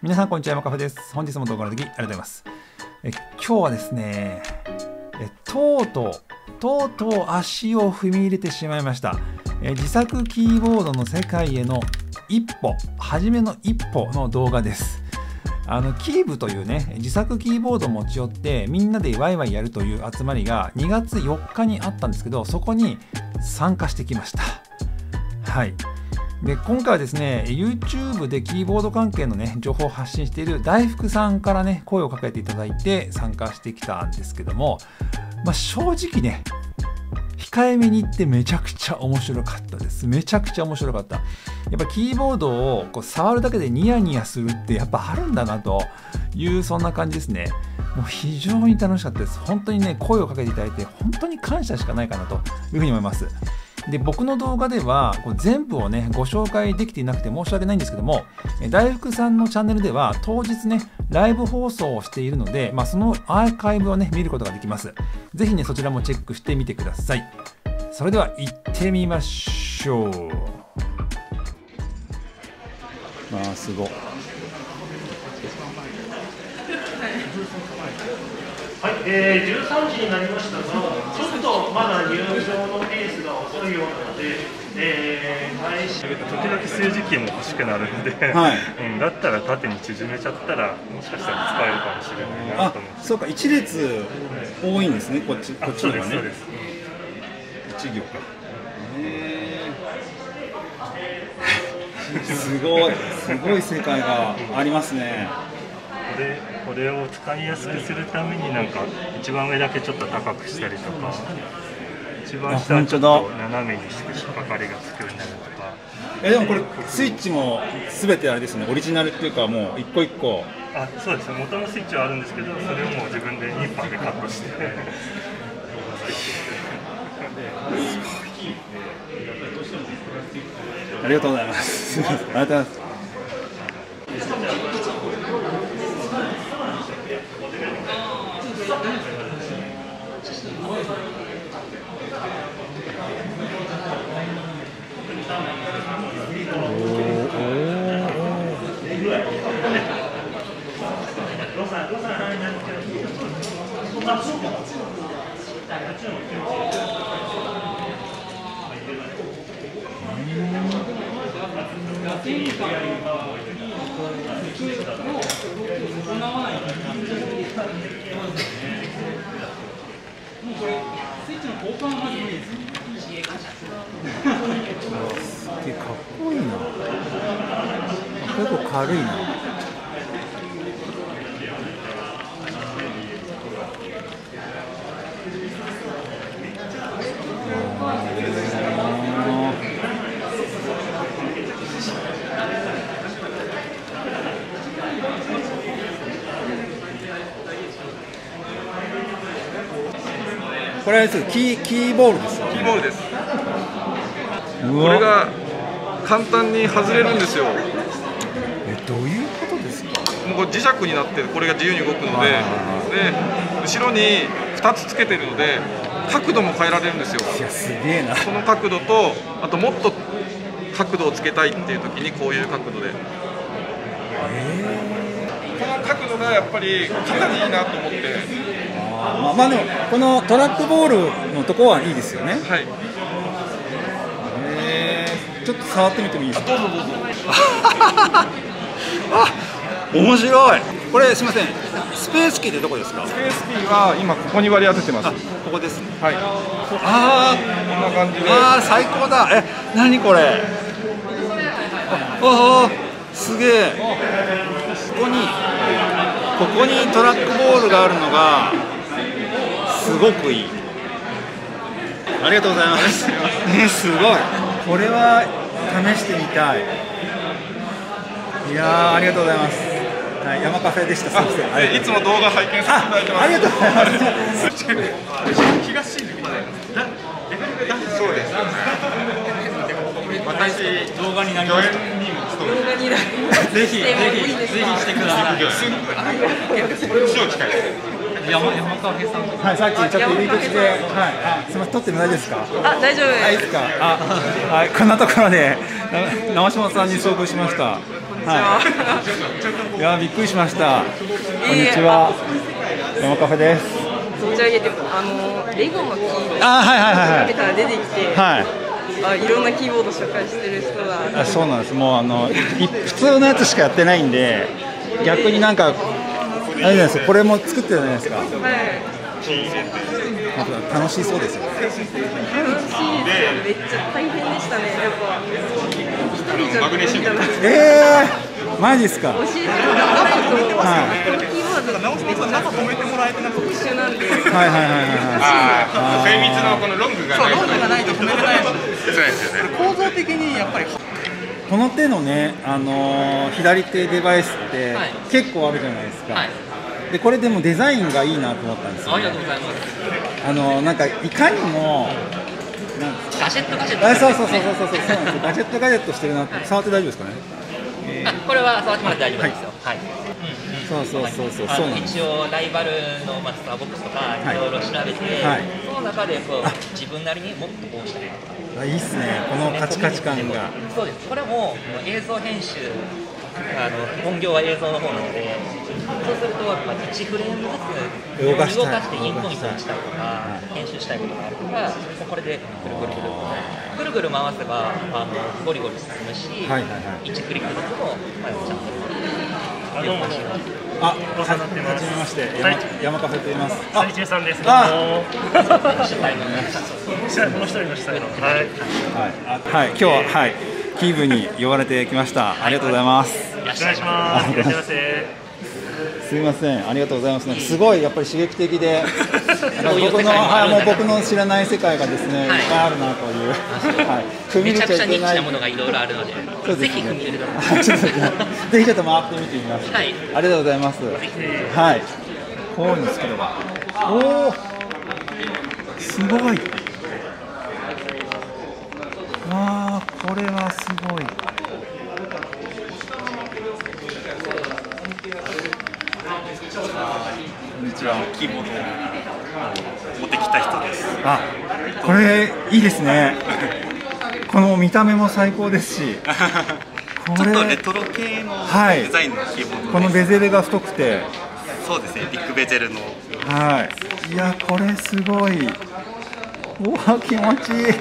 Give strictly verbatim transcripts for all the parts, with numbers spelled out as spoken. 皆さんこんにちは、山カフェです。本日も動画の時ありがとうございます。え今日はですねえとうとうとうとう足を踏み入れてしまいました。え自作キーボードの世界への一歩、初めの一歩の動画です。あのキーブというね、自作キーボードを持ち寄ってみんなでワイワイやるという集まりがにがつよっかにあったんですけど、そこに参加してきました。はい。で今回はですね YouTube でキーボード関係のね情報を発信している大福さんからね声をかけていただいて参加してきたんですけども、まあ、正直ね控えめに言ってめちゃくちゃ面白かったです。めちゃくちゃ面白かった。やっぱキーボードをこう触るだけでニヤニヤするってやっぱあるんだなというそんな感じですね。もう非常に楽しかったです。本当にね声をかけていただいて本当に感謝しかないかなというふうに思います。で僕の動画では全部をねご紹介できていなくて申し訳ないんですけども、大福さんのチャンネルでは当日ねライブ放送をしているので、まあ、そのアーカイブをね見ることができます。是非ねそちらもチェックしてみてください。それでは行ってみましょう。まあすごい。はい、えー、じゅうさんじになりましたが、ちょっとまだ入場のペースが遅いようなので、えー、開始時々数字キーも欲しくなるので、はいうん、だったら縦に縮めちゃったら、もしかしたら使えるかもしれないなと思って。あ、そうか、一列多いんですね、こっち、こっちの方がね。一行か。すごい、すごい世界がありますね。でこれを使いやすくするためになんか一番上だけちょっと高くしたりとか、一番下はちょっと斜めにして引っかかりがつくようになるとか。えでもこれスイッチも全てあれですね、オリジナルっていうかもう一個一個。あ、そうですね、元のスイッチはあるんですけど、それをもう自分でニッパーでカットしてありがとうございます。ありがとうございます。結構軽いな。これはキー、キーボールです。キーボールです。これが簡単に外れるんですよ。どういうことですか？もう磁石になってこれが自由に動くので、で後ろにふたつつけてるので角度も変えられるんですよ。いやすげえな。この角度とあともっと角度をつけたいっていう時にこういう角度で、えー、この角度がやっぱりかなりいいなと思って。あ、まあでもこのトラックボールのとこはいいですよね。はい。えー、ちょっと触ってみてもいいですか？どうぞどうぞ。あ、面白い。これすみません、スペースキーってどこですか？スペースキーは今ここに割り当ててます。ここですね。はい。ああ、こんな感じで。ああ、最高だ。え、何これ。ああ、すげえ。ここにここにトラックボールがあるのがすごくいい。ありがとうございます。ね、すごい。これは試してみたい。いやー、ありがとうございます。はい、山カフェでした。いつも動画拝見させていただいてます。ありがとうございます。東新宿まで。そうです。私、動画になりました。動画になりました。ぜひ、ぜひ、ぜひしてください。山カフェさん。はい、さっきちょっと入り口で、はい、すみません、撮っても大丈夫ですか？あ、大丈夫です。はい、こんなところで、直島さんに遭遇しました。はい、いやびっくりしました。こんにちは。山カフェです。そちらであのレゴのキーを見たら出てきて、あいろんなキーボード紹介してる人が。あそうなんです。もうあの普通のやつしかやってないんで、逆になんかあれじゃないですか。これも作ってるじゃないですか。はい。楽しそうですよね。楽しいですよ。めっちゃ大変でしたね。やっぱ一人じゃ無理だな。ええ、マジっすか。教えてもらってます。はい。キーボードとか直すのは中止めてもらえてなくて一緒なんで。はいはいはいはい。精密のこのロングがないと。そう、ロングがないと止められない。そうですよね。構造的にやっぱりこの手のね、あの左手デバイスって結構あるじゃないですか。でこれでもデザインがいいなと思ったんですよ、ね。ありがとうございます。あのなんかいかにもなんかガジェットガジェット。あ、そうそうそうそうそうそうなんですよ。ガジェットガジェットしてるなって、はい、触って大丈夫ですかね。えー、あ、これは触ってもらって大丈夫ですよ。はい。そうそうそうそう。そうなんです。一応ライバルのまあスターボックスとかいろいろ調べて、はい、その中でこう自分なりにもっとこうしたいとか。あ、いいっすね。このカチカチ感が。そうです。これも映像編集。あの本業は映像の方なので、そうするといちフレームずつ動かしてインポイントにしたりとか編集したいことがあるから、これでぐるぐるぐるぐるぐる回せばあのゴリゴリ進むし、いちクリックずつもちゃんと動かしてます。あ、ご参加になってます。はじめまして、山カフェと言います。あ、一さんです。あ、もう一人の下の。はいはい、今日ははい。キーブに呼ばれてきました。ありがとうございます。よろしくお願いします。いらっしゃいませ。すみません、ありがとうございます。すごいやっぱり刺激的で、僕のはいもう僕の知らない世界がですねいっぱいあるなという。はい。めちゃくちゃニッチなものがいろいろあるので、ぜひ踏み入れてください。ぜひちょっと回ってみてみます。はい。ありがとうございます。はい。こういうの作れば。おお。すごい。わー、これはすごい。こんにちは、キーボードを持ってきた人です。あ、これいいですね。この見た目も最高ですし、ちょっとレトロ系のデザインのキーボード、はい、このベゼルが太くて、そうですね、ビッグベゼルの。はい。いや、これすごい。うわ、気持ちいい。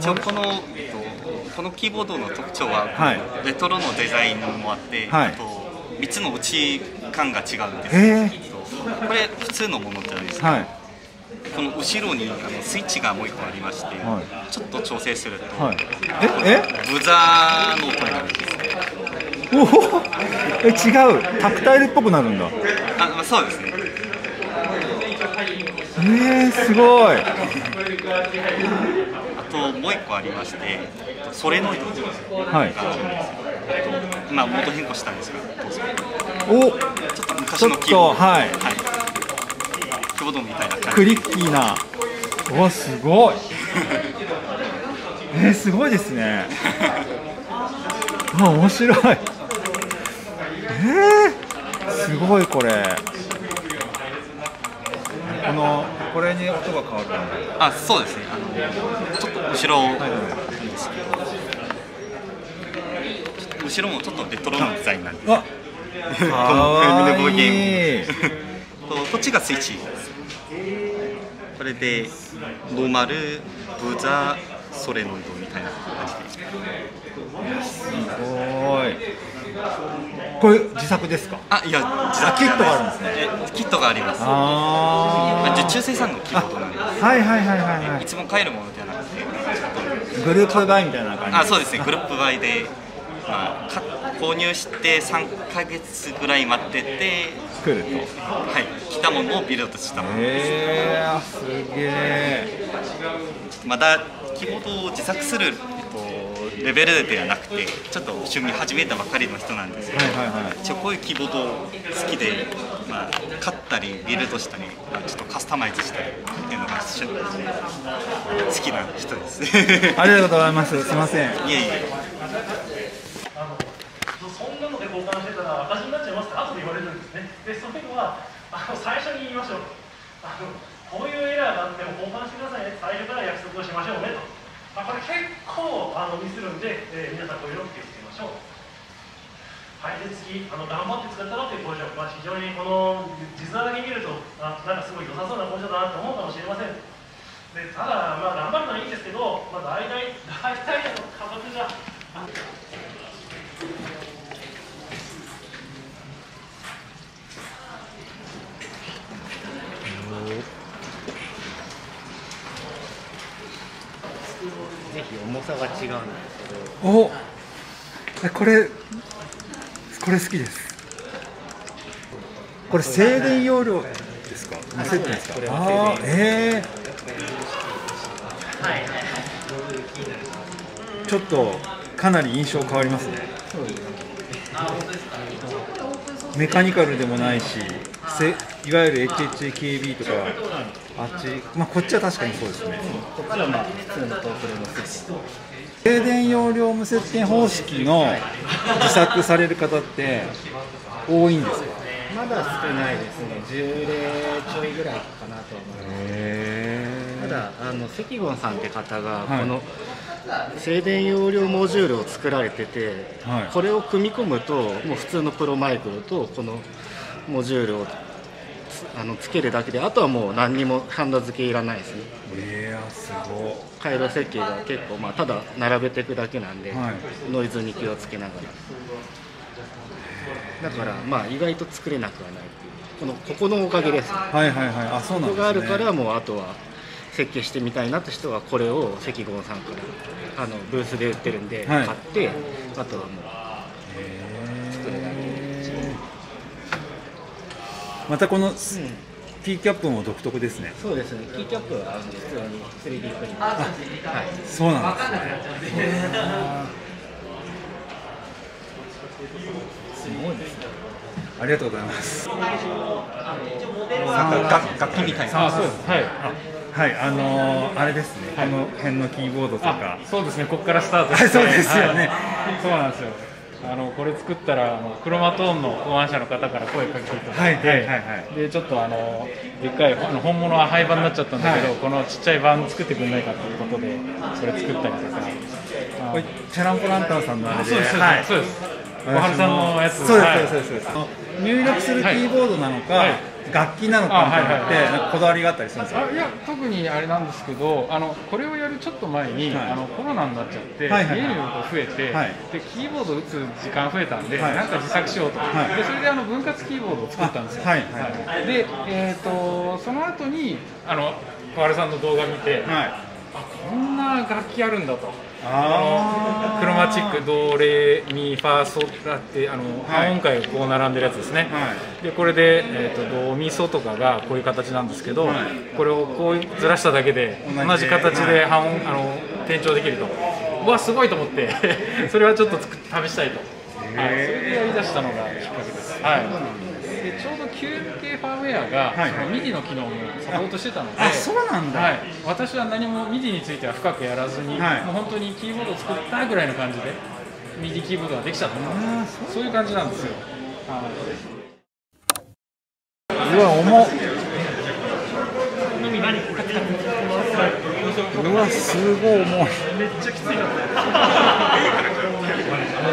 一応このこのキーボードの特徴は、はい、レトロのデザインもあって、はい、あとみっつの打ち感が違うんですけど、これ普通のものじゃないですか、はい、この後ろにあのスイッチがもういっこありまして、はい、ちょっと調整すると、はい、ええブザーの音になるんです。おお、え違う、タクタイルっぽくなるんだ。あ、そうですね。えー、すごい。ともう一個ありまして、ソレノイドがあるんですよ。今モード変更したんですが、お、ちょっと昔のキーボード、はい、キーボードみたいな感じ。クリッキーな。うわ、すごい。えー、すごいですね。あ、面白い。えー、すごいこれ。このこれに音が変わる。あ、そうですね。あのちょっと後ろ後ろもちょっとレトロなデザインなんです。あ、可愛い。とこっちがスイッチです。これでノーマル、ブザー、ソレノイドみたいな感じで。すごい。これ自作ですか？あ、いや、自作キットがあるんですね。キットがあります。ああ、受注生産のキットなんです。はいはいはいはい。いつも買えるものではなくて、グループ買いみたいな感じ。あ、そうですね。グループ買いで、まあ購入してさんかげつぐらい待ってて来ると、はい、来たものをビルドしたものです。ええ、すげえ。まだキーボードを自作する。レベルではなくて、ちょっと趣味始めたばかりの人なんですけど、一応こういうキーボード好きで、まあ、買ったりビルドしたり、まあ、ちょっとカスタマイズしたりっていうのが趣味で好きな人です。ありがとうございます。すみません。いえいえ。そんなので交換してたら赤字になっちゃいますって後で言われるんですね。で、それはあの最初に言いましょう。あのこういうエラーがあっても交換してくださいね。最初から約束をしましょうねと。これ結構あのミスるんで、えー、皆さんご協力していきましょう。しょう。はい、で次、あの頑張って作ったなという工場、まあ、非常にこの地図だけ見ると、あ、なんかすごい良さそうな工場だなと思うかもしれません。でただ、まあ、頑張るのはいいんですけど、まあ、大体大体の価格じゃ。ぜひ重さが違うんですけど。お、これこれ好きです。これ静電容量ですか？見せてるんですか？ああ、ええー。はいはいはい。ちょっとかなり印象変わりますね。そうですね。あ、本当ですか？メカニカルでもないし、いわゆる エイチエイチケービー とかあっち、まあこっちは確かにそうですね。こっちはまあ普通のトークレの設定。静電容量無接点方式の自作される方って多いんですか？まだ少ないですね。じゅう例ちょいぐらいかなと思います。ただあの関言さんって方がこの、はい、静電容量モジュールを作られてて、はい、これを組み込むともう普通のプロマイクロとこのモジュールを つ, あのつけるだけで、あとはもう何にもハンダ付けいらないですね。えー、すごい。回路設計が結構、まあ、ただ並べていくだけなんで、はい、ノイズに気をつけながらだから、まあ、意外と作れなくはないっていう、このここのおかげです。はいはいはい、あ、そうなんですね。ここがあるからもうあとは設計してみたいなという人はこれを関言さんからあのブースで売ってるんで買って、はい、あとはもう作るだけで。またこのキーキャップも独特ですね。そうですね。キーキャップは実は スリーディー プリンター。あ、はい。そうなんですね。すごいですね。ありがとうございます。楽器みたいな。あ、そうです。はい。はい、あのー、あれですね、はい、この辺のキーボードとか、そうですね、ここからスタートして、はい、そうですよね、はい、そうなんですよ、あのこれ作ったら、あのクロマトーンの考案者の方から声かけていただいて、ちょっとあのでっかい、あの本物は廃盤になっちゃったんだけど、はい、このちっちゃい盤作ってくれないかということで、それ作ったりとか、これ、チャランポランタンさんのあれで、そうです、そうです、小春さんのやつ、そうです、入力するキーボードなのか、はいはい、楽器なのかみたいなってなんかこだわりがあったりするんですか？いや、特にあれなんですけど、あのこれをやるちょっと前に、はい、あのコロナになっちゃって、はい、家にいる量が増えて、はい、でキーボード打つ時間増えたんで、はい、なんか自作しようと、はい、でそれであの分割キーボードを作ったんですよ。はいはい、で、えーと、その後にあの小春さんの動画見て、はい、あ、こんな楽器あるんだと。あのクロマチックドレミファソだってあの半音階がこう並んでるやつですね。はい、でこれで、えー、とドミソとかがこういう形なんですけど、はい、これをこうずらしただけで同じ形で半音、はい、あの転調できると、うわすごいと思ってそれはちょっと試したいと、はい、それでやりだしたのがきっかけです。はい、でちょうど ジーエムケー ファーウェアが ミディ の機能もサポートしてたので、私は何も ミディ については深くやらずに、はい、もう本当にキーボードを作ったぐらいの感じで ミディ キーボードができちゃったので、そういう感じなんですよ。うわ重っ、うわすごい重い、めっちゃきついな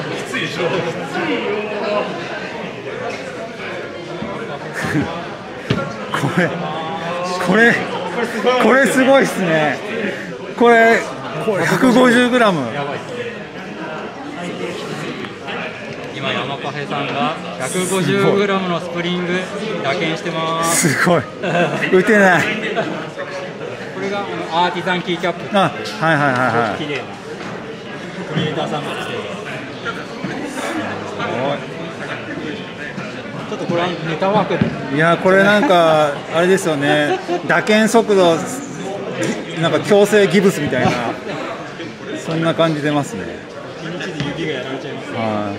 きついでしょ、きついよこれこれこれすごいですね。これひゃくごじゅうグラム。今山カフェさんがひゃくごじゅうグラムのスプリング打鍵してます。すごい。打てない。これがアーティザンキーキャップ。あ、はいはいはいはい。綺麗なクリエイターさんが来てる。すごい。ちょっとこれネタワーク。いやこれなんかあれですよね。打鍵速度なんか強制ギブスみたいなそんな感じ出ますね。一日で指がやられちゃいますね。はい。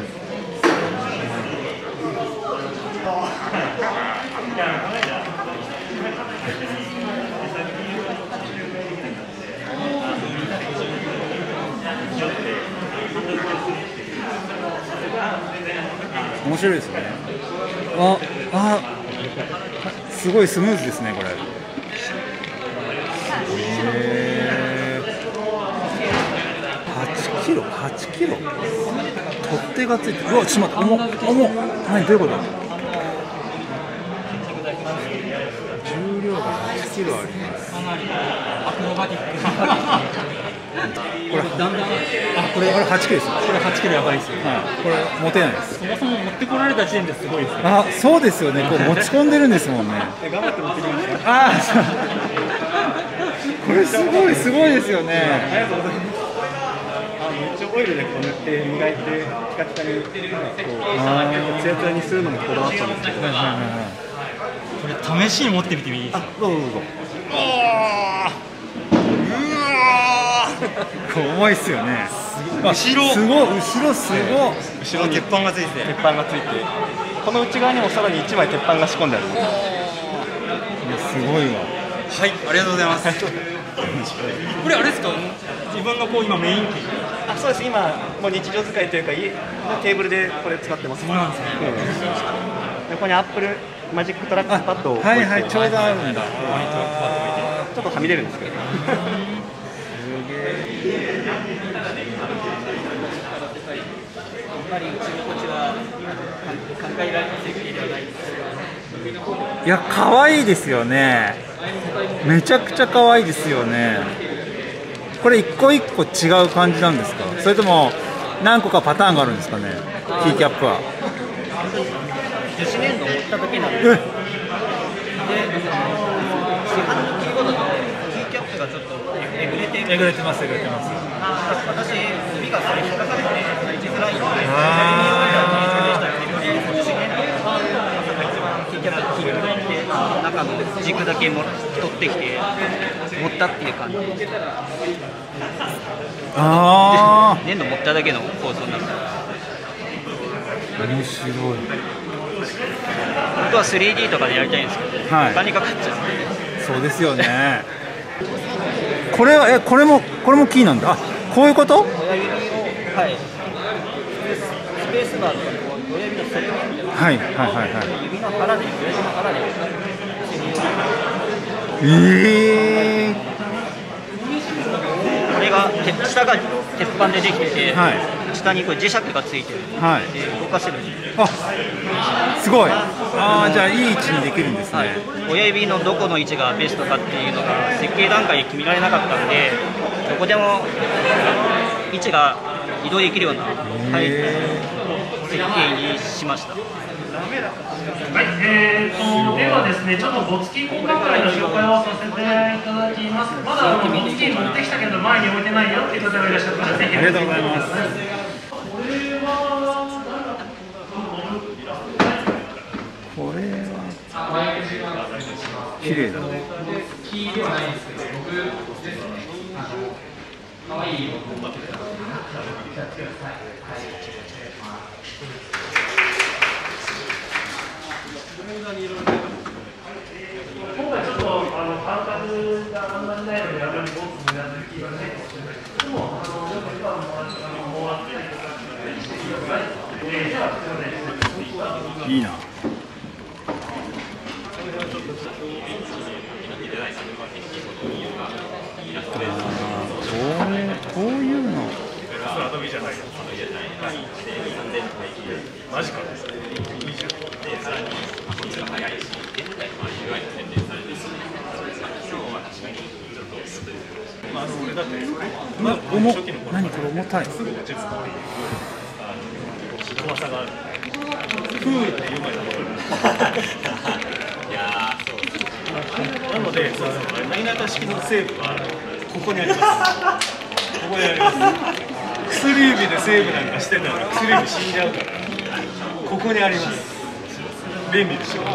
面白いですね。ああすごいスムーズですねこれ。へえー、はちキロはちキロ取っ手がついて、うわ、ちょっと待って、重っ、重っ、何、どういうこと？重量がはちキロあります。アクロバティック。これ、だんだん、あ、これ、これはちキロです。これはちキロやばいですよ。これ、持てないです。そもそも持ってこられた時点ですごいですね。あ、そうですよね、こう持ち込んでるんですもんね。頑張って持ってきました。ああ、これすごい、すごいですよね。ありがとうございます。オイルでこう塗って磨いてピカピカにこうツヤツヤにするのもこだわったんですけど、これ試しに持ってみてもいいですか？どうぞどうぞ。うわ、重いっすよね。後ろすごい、後ろすごい、後ろ鉄板がついて、鉄板がついて、この内側にもさらにいちまい鉄板が仕込んである。すごいわ。はい、ありがとうございます。これあれですか、自分のこう今メイン機？あ、そうです。今もう日常使いというか、家のテーブルでこれ使ってます。そうなんですね。ここにアップルマジックトラックパッドを置いて、はいはい、ちょうどあるんだ。ちょっとはみ出るんですけど。いや、可愛いですよね。めちゃくちゃ可愛いですよね。これ一個一個違う感じなんですか？それとも何個かパターンがあるんですかね？キーキャップは。じゅうよねんの持った時なんですよ。で、市販のキーボードとキーキャップがちょっとえぐれてる。えぐれてます、えぐれてます。私、指がそれ引っかかって打ちづらいので、左に打ちづらいので、キーキャップ引っかかって、中の軸だけも取ってきて、持ったっていう感じ。ああ。粘土持っただけの構造になる。面白い。本当は スリーディー とかでやりたいんですけど、はい、お金かかっちゃう。そうですよね。これはえこれもこれもキーなんだ。あ、こういうこと？親指を、はい。スペースバーとか親指の先に。はいはいはいはい。指の腹で親指の腹で。ええー。下が鉄板でできてて、はい、下にこれ磁石がついてるので、はい、動かせるんです。あ、すごい。ああ、じゃあいい位置にできるんですね、はい、親指のどこの位置がベストかっていうのが設計段階で決められなかったんで、どこでも位置が移動できるような、はい、設計にしました。はい、えーと、ではですね、ちょっとボツキー交換会の紹介をさせていただきます。まだボツキー持ってきたけど前に置いてないよっていう方がいらっしゃったら、ぜひ。ありがとうございます。これは綺麗だね。キーではないですけど、僕ですね、かわいいよ。今回ちょっとあの感覚があんまりないので、あんまりボツになってる気がないかもしれないですけど、でも、あのやっぱ今のもらってる人たちが意識がないので、じゃあ、すみません。いいな。こういうの。アドビじゃないです。マジか。何これ重たい。なので、何型式のセーブはここにあります。ここにあります。薬指でセーブなんかしてたら薬指死んじゃうから、ここにあります。便利でしょ。こ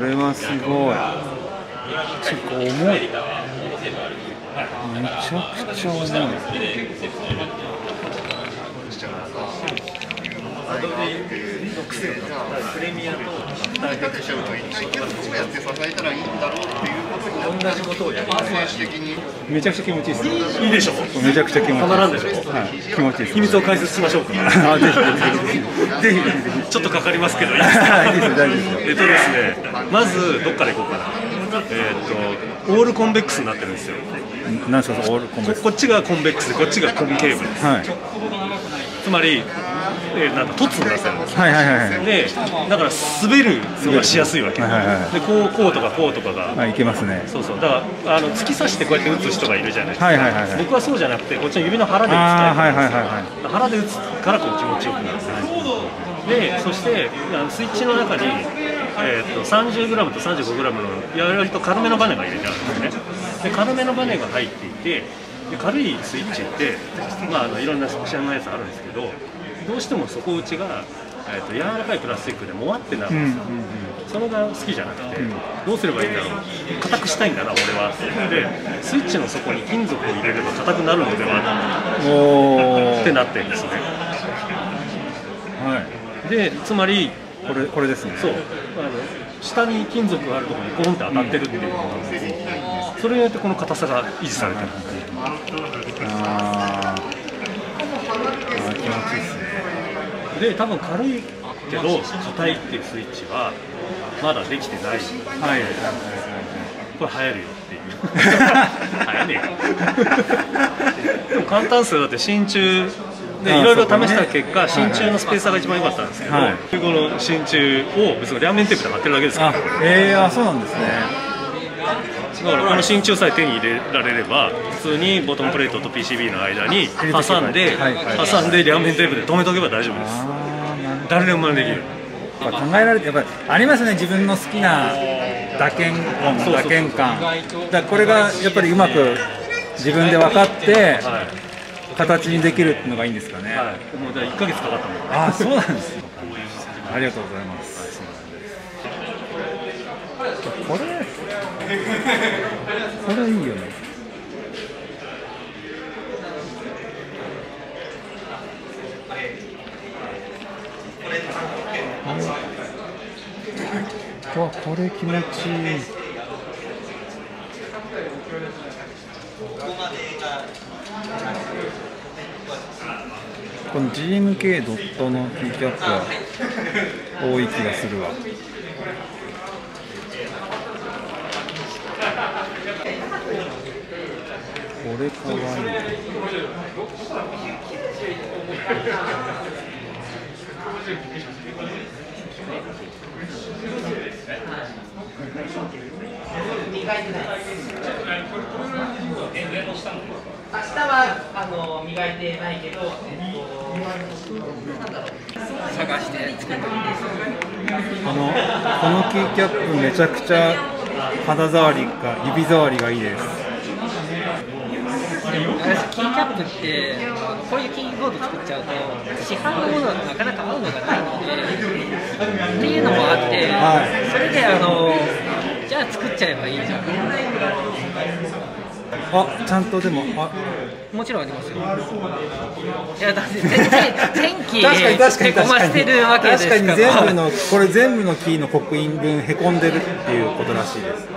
れはすごい。ちょっと重い。めちゃくちゃ重い。プレミアと各社の一体どうやって支えたらいいんだろうっていうことになって、同じことをやります。めちゃくちゃ気持ちいいです。いいでしょ。めちゃくちゃ気持ちいい。たまらんでしょ。はい。気持ちいい。秘密を解説しましょうか。あ、ぜひぜひぜひ。ちょっとかかりますけど。いいです。大丈夫です。えっとですね。まずどっから行こうかな。えー、とオールコンベックスになってるんですよ。なんですか、オールコンベックス。 こ, こっちがコンベックスでこっちがコンケーブルです、はい、つまり、えー、なんか凸になってるんですよ。でだから滑るのがしやすいわけ、でこうこうとかこうとかが、はい、いけますね。そうそう、だからあの突き刺してこうやって打つ人がいるじゃないですか。僕はそうじゃなくてこっちの指の腹で打つタイプです。腹で打つからこう気持ちよくなるんですね、はい、でそしてあのスイッチの中にえーと さんじゅうグラム と さんじゅうごグラム のやわりと軽めのバネが入れてあるんですね。で軽めのバネが入っていて、で軽いスイッチって、まあ、あのいろんな知らないやつあるんですけど、どうしても底打ちが、えーと柔らかいプラスチックでもわってなるんですよ。それが好きじゃなくて、うん、どうすればいいんだろう、硬くしたいんだな俺はって言って、スイッチの底に金属を入れれば硬くなるのではってなってるんですね。はい、でつまりこれこれですね。そう、あの下に金属があるところにゴンって当たってるっていうことなんですけど、それによってこの硬さが維持されてるんですね。あー、気持ちいいですね。で多分軽いけど硬いっていうスイッチはまだできてない。はい。これ流行るよっていう。流行るよ。でも簡単数だって真鍮。でいろいろ試した結果、真鍮のスペーサーが一番良かったんですけど、この真鍮を別に両面テープで貼ってるだけですから。ええ、あ、そうなんですね。だからこの真鍮さえ手に入れられれば、普通にボトムプレートと ピーシービー の間に挟んで挟んで両面テープで止めておけば大丈夫です。誰でも真似できる。やっぱ考えられて、やっぱりありますね、自分の好きな打鍵音、打鍵感。だこれがやっぱりうまく自分で分かって。形にできるっていうのがいいんですかね。はい、もうだからいっかげつかかったもん、ね。あ、そうなんですよ。ありがとうございます。はい、そうなんです。これ、これいいよね。わ、これ気持ちいい。この ジーエムケー ドットのキーキャップは多い気がするわ。これかわいい。明日はあの磨いてないけど、えっと探して作ってこのこのキーキャップめちゃくちゃ肌触りが指触りがいいです。私キーキャップってこういうキーボード作っちゃうと市販のものだとなかなか合うのがないのでっていうのもあって、はい、それであのじゃあ作っちゃえばいいじゃん。あ、ちゃんとでもあもちろんありますよ。いやだって天気にへこましてるわけですから。確かに全部のこれ全部のキーの刻印分へこんでるっていうことらしいです。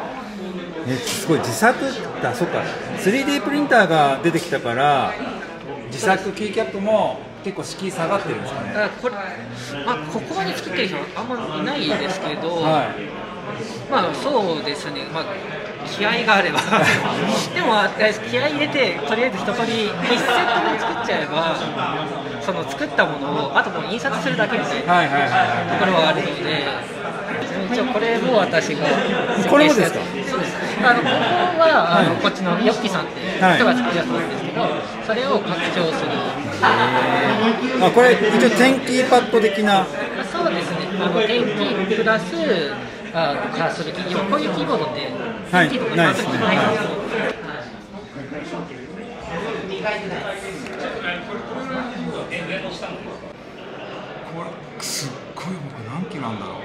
え、すごい自作だ。そっか、 スリーディー プリンターが出てきたから自作キーキャップも結構敷居下がってるんですかね。あ、これ、まあ、ここまで作ってる人あんまいないですけど、はい、まあそうですね、まあ気合があればでも気合入れてとりあえず一通りいちセットも作っちゃえばその作ったものをあともう印刷するだけみたいなところはあるので、一応これも私がこれもですか。そうです。あのここはあのこっちのヨッピさんって人が作り出すんですけど、それを拡張する。あ、これ一応天気パッド的な。そうですね、あの天気プラスあのカーソルキー、こういうキーボードってはい、ないですね。これすっごい、僕何キロなんだろう。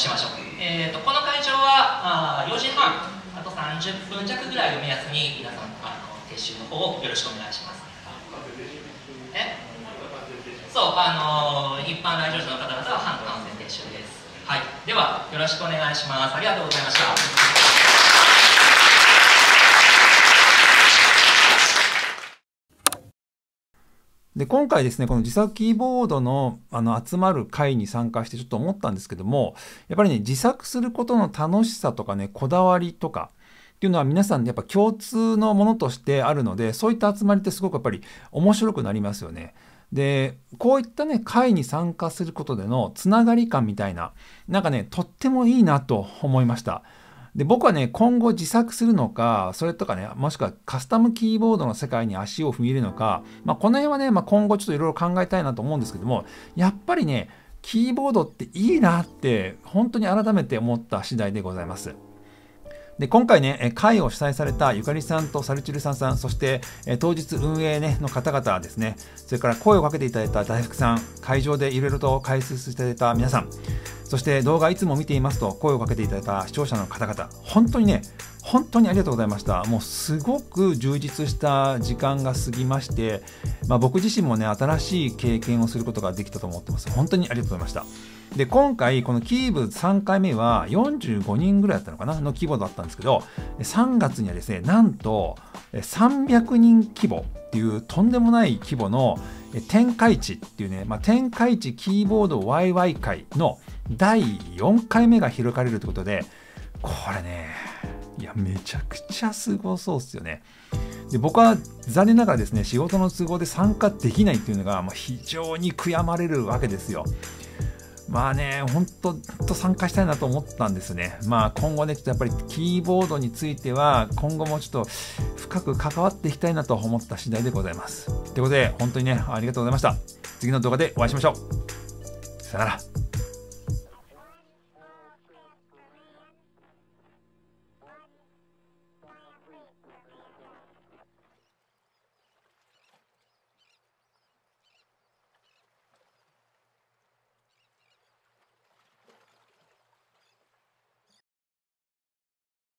しましょう。えー、とこの会場はよじはん、あとさんじゅっぷん弱ぐらいを目安に皆さんあの撤収の方をよろしくお願いします。えそうあの一般来場者の方々は半完全撤収です。はい、ではよろしくお願いします。ありがとうございました。で今回ですね、この自作キーボード の, あの集まる会に参加してちょっと思ったんですけども、やっぱりね、自作することの楽しさとかね、こだわりとかっていうのは皆さんやっぱ共通のものとしてあるので、そういった集まりってすごくやっぱり面白くなりますよね。でこういったね、会に参加することでのつながり感みたいな、なんかね、とってもいいなと思いました。で僕はね、今後自作するのか、それとかね、もしくはカスタムキーボードの世界に足を踏み入れるのか、まあ、この辺はね、まあ、今後ちょっといろいろ考えたいなと思うんですけども、やっぱりね、キーボードっていいなって本当に改めて思った次第でございます。で今回ね、会を主催されたゆかりさんとさるちゅるさんさん、そして当日運営、ね、の方々ですね、それから声をかけていただいた大福さん、会場でいろいろと解説していただいた皆さん、そして動画いつも見ていますと声をかけていただいた視聴者の方々、本当にね、本当にありがとうございました。もうすごく充実した時間が過ぎまして、まあ、僕自身もね、新しい経験をすることができたと思ってます。本当にありがとうございました。で今回このキーブさんかいめはよんじゅうごにんぐらいだったのかなの規模だったんですけど、さんがつにはですね、なんとさんびゃくにん規模っていうとんでもない規模の天下一っていうね、まあ、天下一キーボードワイワイ会のだいよんかいめが開かれるということで、これね、いやめちゃくちゃすごそうですよね。で僕は残念ながらですね、仕事の都合で参加できないっていうのが、まあ、非常に悔やまれるわけですよ。まあね、本当と参加したいなと思ったんですね。まあ今後ね、ちょっとやっぱりキーボードについては、今後もちょっと深く関わっていきたいなと思った次第でございます。ということで、本当にね、ありがとうございました。次の動画でお会いしましょう。さよなら。